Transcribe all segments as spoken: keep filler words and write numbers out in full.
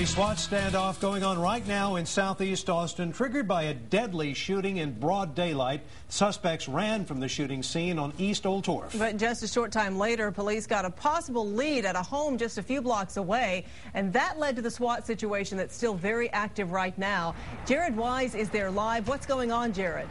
A SWAT standoff going on right now in southeast Austin, triggered by a deadly shooting in broad daylight. Suspects ran from the shooting scene on East Oltorf. But just a short time later, police got a possible lead at a home just a few blocks away, and that led to the SWAT situation that's still very active right now. Jarrod Wise is there live. What's going on, Jarrod?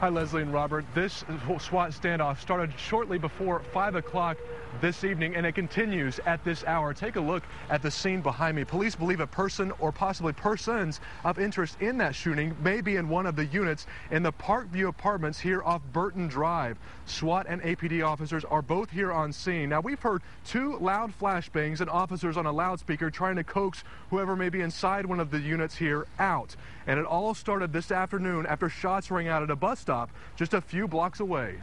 Hi, Leslie and Robert. This SWAT standoff started shortly before five o'clock this evening, and it continues at this hour. Take a look at the scene behind me. Police believe a person or possibly persons of interest in that shooting may be in one of the units in the Parkview apartments here off Burton Drive. SWAT and A P D officers are both here on scene. Now, we've heard two loud flashbangs and officers on a loudspeaker trying to coax whoever may be inside one of the units here out. And it all started this afternoon after shots rang out at a bus stop just a few blocks away.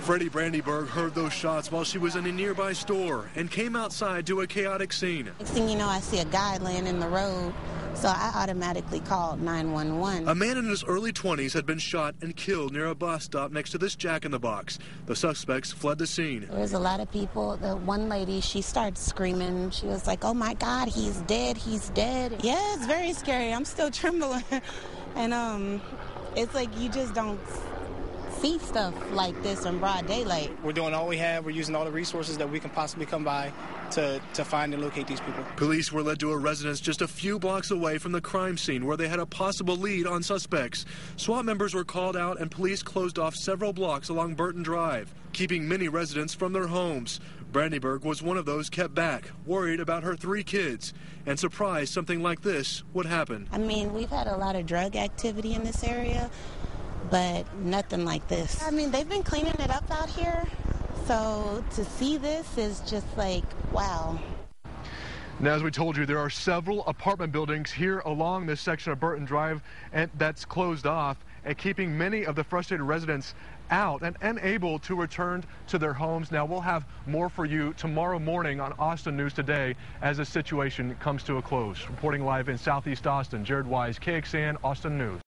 Freddie Brandenburg heard those shots while she was in a nearby store and came outside to a chaotic scene. Next thing you know, I see a guy laying in the road, so I automatically called nine one one. A man in his early twenties had been shot and killed near a bus stop next to this Jack-in-the-Box. The suspects fled the scene. There was a lot of people. The one lady, she started screaming. She was like, "Oh my God, he's dead, he's dead." Yeah, it's very scary. I'm still trembling. And um... it's like you just don't see stuff like this in broad daylight. We're doing all we have. We're using all the resources that we can possibly come by to, to find and locate these people. Police were led to a residence just a few blocks away from the crime scene where they had a possible lead on suspects. SWAT members were called out and police closed off several blocks along Burton Drive, keeping many residents from their homes. Brandenburg was one of those kept back, worried about her three kids, and surprised something like this would happen. I mean, we've had a lot of drug activity in this area, but nothing like this. I mean, they've been cleaning it up out here, so to see this is just like, wow. Now, as we told you, there are several apartment buildings here along this section of Burton Drive and that's closed off and keeping many of the frustrated residents out and unable to return to their homes. Now, we'll have more for you tomorrow morning on Austin News Today as the situation comes to a close. Reporting live in southeast Austin, Jarrod Wise, K X A N, Austin News.